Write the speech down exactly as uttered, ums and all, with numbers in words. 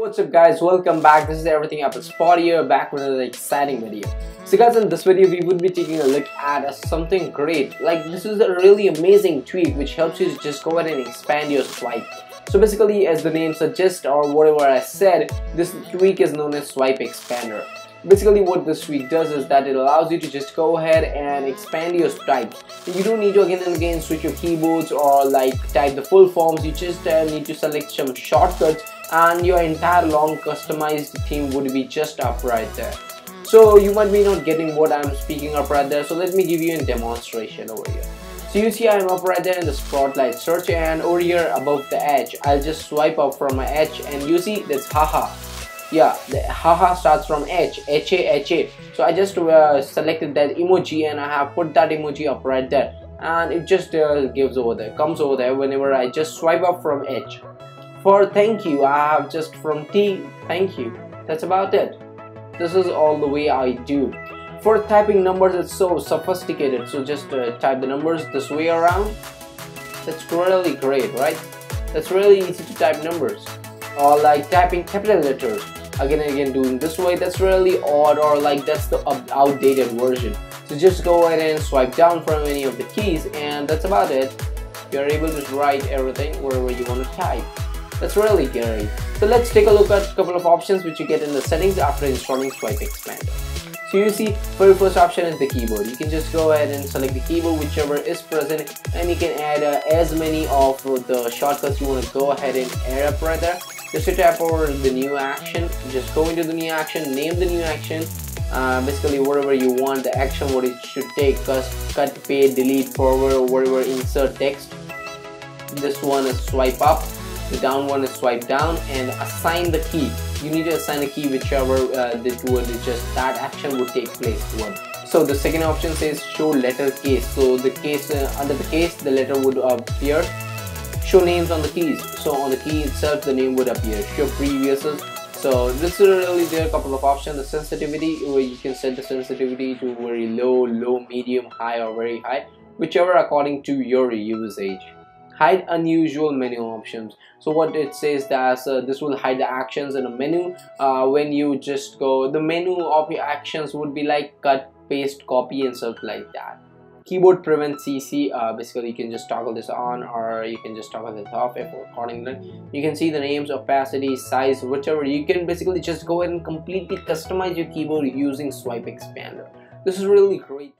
what's up guys, welcome back. This is Everything Apple Spot here, back with another exciting video. So guys, in this video we would be taking a look at something great. Like, this is a really amazing tweak which helps you to just go ahead and expand your swipe. So basically, as the name suggests or whatever I said, this tweak is known as Swipe Expander. Basically what this tweak does is that it allows you to just go ahead and expand your swipes. You don't need to again and again switch your keyboards or like type the full forms. You just uh, need to select some shortcuts and your entire long customized theme would be just up right there. So you might be not getting what I'm speaking up right there, so let me give you a demonstration over here. So you see I'm up right there in the spotlight search, and over here above the edge I'll just swipe up from my edge, and you see that's haha. Yeah, the haha starts from H, H A H A. So I just uh, selected that emoji and I have put that emoji up right there, and it just uh, gives over there, comes over there whenever I just swipe up from H. For thank you, I have just from T, thank you. That's about it. This is all the way I do. For typing numbers, it's so sophisticated. So just uh, type the numbers this way around. That's really great, right? That's really easy to type numbers, or like typing capital letters. Again and again doing this way, that's really odd, or like that's the outdated version. So just go ahead and swipe down from any of the keys, and that's about it. You're able to write everything wherever you want to type. That's really great. So let's take a look at a couple of options which you get in the settings after installing Swipe Expander. So you see, very first option is the keyboard. You can just go ahead and select the keyboard whichever is present, and you can add uh, as many of the shortcuts you want to go ahead and add up right there. Just to tap over the new action, just go into the new action, name the new action, uh, basically whatever you want the action, what it should take, cut, paste, delete, forward, or whatever, insert text. This one is swipe up, the down one is swipe down, and assign the key. You need to assign a key whichever uh, that would just that action would take place one. So the second option says show letter case. So the case uh, under the case the letter would appear. Show names on the keys, so on the key itself the name would appear. Show previouses. So this is really there are a couple of options. The sensitivity, where you can set the sensitivity to very low, low, medium, high, or very high, whichever according to your usage. Hide unusual menu options. So what it says that uh, this will hide the actions in a menu. Uh, when you just go, the menu of your actions would be like cut, paste, copy, and stuff like that. Keyboard prevent C C, uh, basically you can just toggle this on, or you can just toggle this off if accordingly. You can see the names, opacity, size, whichever. You can basically just go ahead and completely customize your keyboard using Swipe Expander. This is really great.